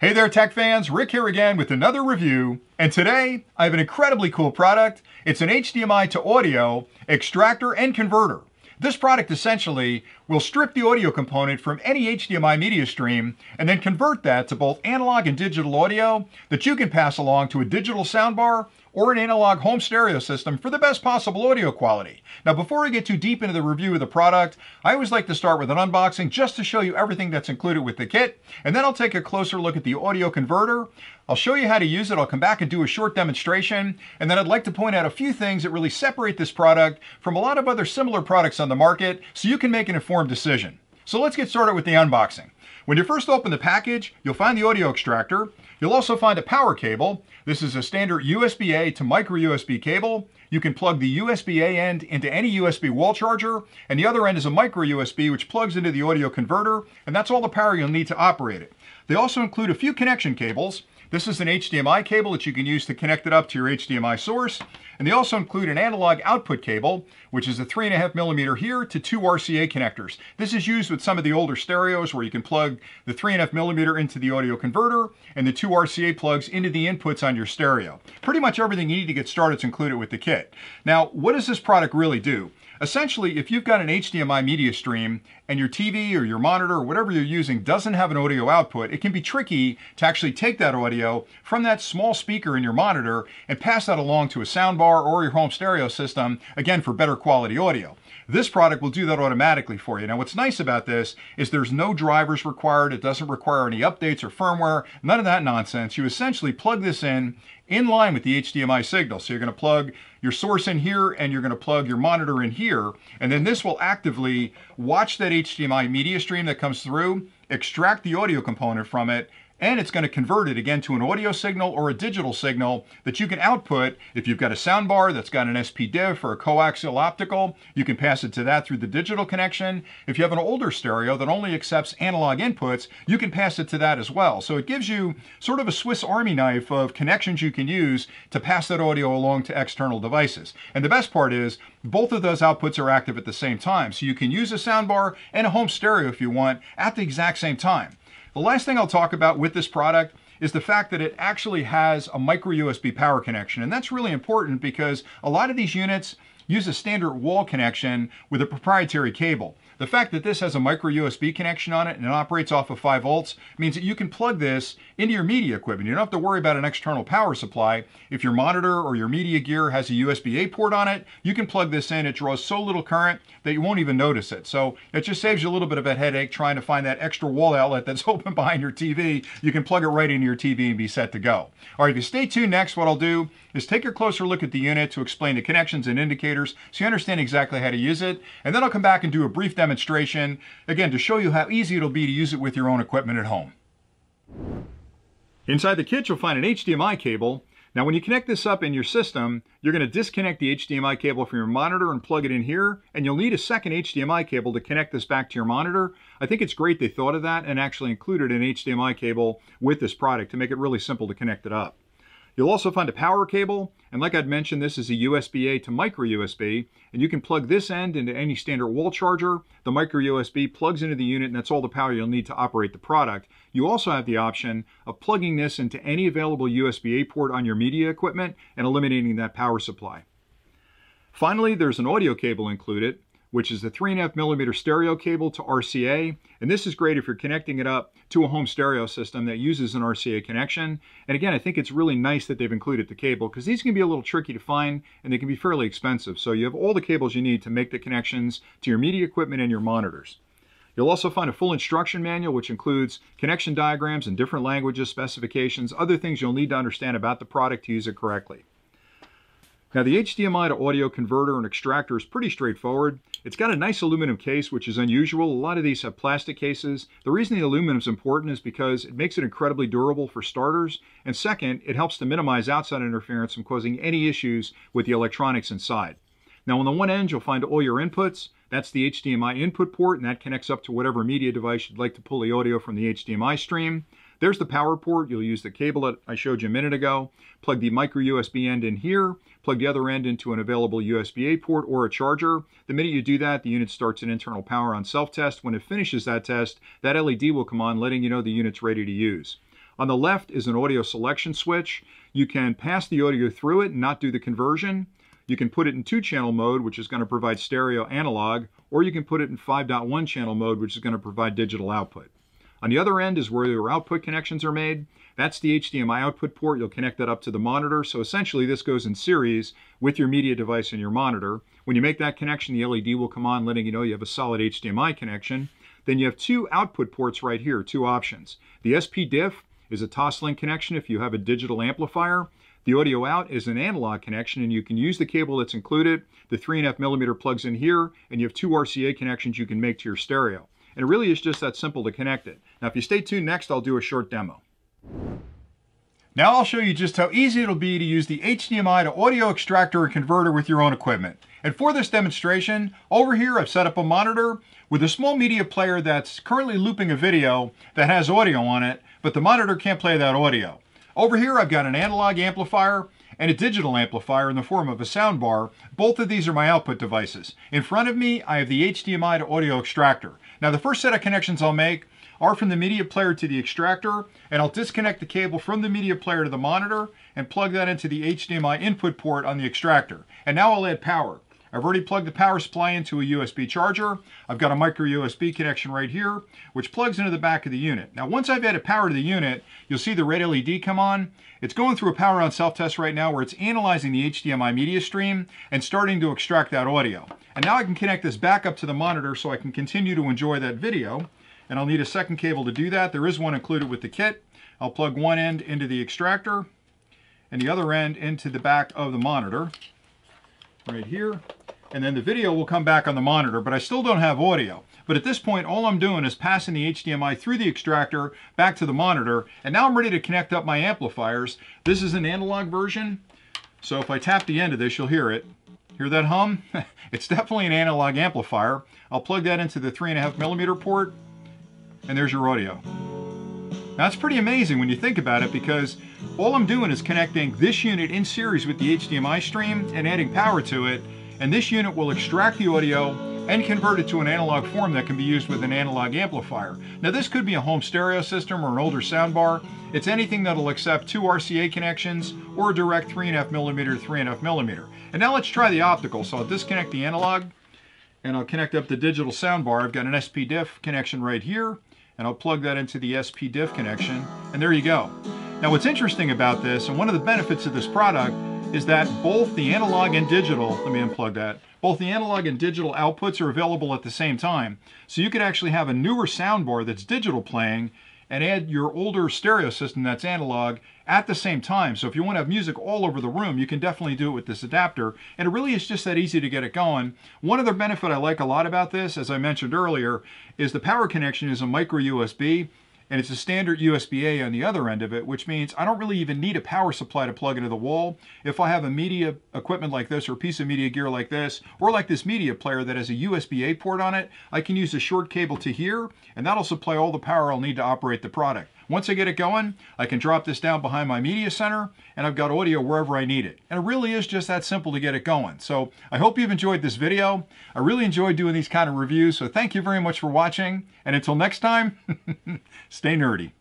Hey there tech fans, Rick here again with another review, and today I have an incredibly cool product. It's an HDMI to audio extractor and converter. This product essentially will strip the audio component from any HDMI media stream and then convert that to both analog and digital audio that you can pass along to a digital soundbar or an analog home stereo system for the best possible audio quality. Now, before I get too deep into the review of the product, I always like to start with an unboxing just to show you everything that's included with the kit, and then I'll take a closer look at the audio converter. I'll show you how to use it, I'll come back and do a short demonstration, and then I'd like to point out a few things that really separate this product from a lot of other similar products on the market so you can make an informed decision. So let's get started with the unboxing. When you first open the package, you'll find the audio extractor. You'll also find a power cable. This is a standard USB-A to micro USB cable. You can plug the USB-A end into any USB wall charger, and the other end is a micro USB which plugs into the audio converter, and that's all the power you'll need to operate it. They also include a few connection cables. This is an HDMI cable that you can use to connect it up to your HDMI source. And they also include an analog output cable, which is a 3.5 millimeter here to two RCA connectors. This is used with some of the older stereos where you can plug the 3.5 millimeter into the audio converter and the two RCA plugs into the inputs on your stereo. Pretty much everything you need to get started is included with the kit. Now, what does this product really do? Essentially, if you've got an HDMI media stream and your TV or your monitor or whatever you're using doesn't have an audio output, it can be tricky to actually take that audio from that small speaker in your monitor and pass that along to a soundbar or your home stereo system, again, for better quality audio. This product will do that automatically for you. Now, what's nice about this is there's no drivers required. It doesn't require any updates or firmware, none of that nonsense. You essentially plug this in line with the HDMI signal. So you're going to plug your source in here and you're going to plug your monitor in here, and then this will actively watch that HDMI media stream that comes through, extract the audio component from it, and it's going to convert it again to an audio signal or a digital signal that you can output. If you've got a soundbar that's got an SPDIF or a coaxial optical, you can pass it to that through the digital connection. If you have an older stereo that only accepts analog inputs, you can pass it to that as well. So it gives you sort of a Swiss Army knife of connections you can use to pass that audio along to external devices. And the best part is both of those outputs are active at the same time. So you can use a soundbar and a home stereo if you want at the exact same time. The last thing I'll talk about with this product is the fact that it actually has a micro USB power connection. And that's really important because a lot of these units use a standard wall connection with a proprietary cable. The fact that this has a micro USB connection on it and it operates off of 5 volts means that you can plug this into your media equipment. You don't have to worry about an external power supply. If your monitor or your media gear has a USB-A port on it, you can plug this in. It draws so little current that you won't even notice it. So it just saves you a little bit of a headache trying to find that extra wall outlet that's open behind your TV. You can plug it right into your TV and be set to go. All right, if you stay tuned next, what I'll do is take a closer look at the unit to explain the connections and indicators so you understand exactly how to use it. And then I'll come back and do a brief demonstration, again, to show you how easy it'll be to use it with your own equipment at home. Inside the kit, you'll find an HDMI cable. Now, when you connect this up in your system, you're going to disconnect the HDMI cable from your monitor and plug it in here, and you'll need a second HDMI cable to connect this back to your monitor. I think it's great they thought of that and actually included an HDMI cable with this product to make it really simple to connect it up. You'll also find a power cable, and like I'd mentioned, this is a USB-A to micro USB, and you can plug this end into any standard wall charger. The micro USB plugs into the unit, and that's all the power you'll need to operate the product. You also have the option of plugging this into any available USB-A port on your media equipment and eliminating that power supply. Finally, there's an audio cable included, which is the 3.5 millimeter stereo cable to RCA. And this is great if you're connecting it up to a home stereo system that uses an RCA connection. And again, I think it's really nice that they've included the cable because these can be a little tricky to find and they can be fairly expensive. So you have all the cables you need to make the connections to your media equipment and your monitors. You'll also find a full instruction manual, which includes connection diagrams in different languages, specifications, other things you'll need to understand about the product to use it correctly. Now, the HDMI to audio converter and extractor is pretty straightforward. It's got a nice aluminum case, which is unusual. A lot of these have plastic cases. The reason the aluminum is important is because it makes it incredibly durable for starters. And second, it helps to minimize outside interference from causing any issues with the electronics inside. Now, on the one end, you'll find all your inputs. That's the HDMI input port, and that connects up to whatever media device you'd like to pull the audio from the HDMI stream. There's the power port. You'll use the cable that I showed you a minute ago. Plug the micro USB end in here. Plug the other end into an available USB-A port or a charger. The minute you do that, the unit starts an internal power on self-test. When it finishes that test, that LED will come on, letting you know the unit's ready to use. On the left is an audio selection switch. You can pass the audio through it and not do the conversion. You can put it in 2-channel mode, which is going to provide stereo analog, or you can put it in 5.1 channel mode, which is going to provide digital output. On the other end is where your output connections are made. That's the HDMI output port. You'll connect that up to the monitor. So essentially this goes in series with your media device and your monitor. When you make that connection, the LED will come on, letting you know you have a solid HDMI connection. Then you have 2 output ports right here, 2 options. The SPDIF is a Toslink connection if you have a digital amplifier. The audio out is an analog connection, and you can use the cable that's included. The 3.5 millimeter plugs in here, and you have 2 RCA connections you can make to your stereo. And it really is just that simple to connect it. Now, if you stay tuned, next I'll do a short demo. Now I'll show you just how easy it'll be to use the HDMI to audio extractor and converter with your own equipment. And for this demonstration, over here I've set up a monitor with a small media player that's currently looping a video that has audio on it, but the monitor can't play that audio. Over here, I've got an analog amplifier and a digital amplifier in the form of a sound bar. Both of these are my output devices. In front of me, I have the HDMI to audio extractor. Now, the first set of connections I'll make are from the media player to the extractor, and I'll disconnect the cable from the media player to the monitor and plug that into the HDMI input port on the extractor. And now I'll add power. I've already plugged the power supply into a USB charger. I've got a micro USB connection right here, which plugs into the back of the unit. Now, once I've added power to the unit, you'll see the red LED come on. It's going through a power on self-test right now where it's analyzing the HDMI media stream and starting to extract that audio. And now I can connect this back up to the monitor so I can continue to enjoy that video. And I'll need a second cable to do that. There is one included with the kit. I'll plug one end into the extractor and the other end into the back of the monitor right here. And then the video will come back on the monitor, but I still don't have audio. But at this point, all I'm doing is passing the HDMI through the extractor back to the monitor, and now I'm ready to connect up my amplifiers. This is an analog version, so if I tap the end of this, you'll hear it. Hear that hum? It's definitely an analog amplifier. I'll plug that into the 3.5 millimeter port, and there's your audio. Now, it's pretty amazing when you think about it, because all I'm doing is connecting this unit in series with the HDMI stream and adding power to it, and this unit will extract the audio and convert it to an analog form that can be used with an analog amplifier. Now, this could be a home stereo system or an older soundbar. It's anything that'll accept 2 RCA connections or a direct 3.5 millimeter to 3.5 millimeter. And now let's try the optical. So I'll disconnect the analog and I'll connect up the digital soundbar. I've got an SPDIF connection right here, and I'll plug that into the SPDIF connection, and there you go. Now, what's interesting about this, and one of the benefits of this product, is that both the analog and digital, let me unplug that, both the analog and digital outputs are available at the same time. So you could actually have a newer soundbar that's digital playing and add your older stereo system that's analog at the same time. So if you want to have music all over the room, you can definitely do it with this adapter. And it really is just that easy to get it going. One other benefit I like a lot about this, as I mentioned earlier, is the power connection is a micro USB. And it's a standard USB-A on the other end of it, which means I don't really even need a power supply to plug into the wall. If I have a media equipment like this, or a piece of media gear like this, or like this media player that has a USB-A port on it, I can use a short cable to here, and that'll supply all the power I'll need to operate the product. Once I get it going, I can drop this down behind my media center, and I've got audio wherever I need it. And it really is just that simple to get it going. So I hope you've enjoyed this video. I really enjoy doing these kind of reviews, so thank you very much for watching. And until next time, stay nerdy.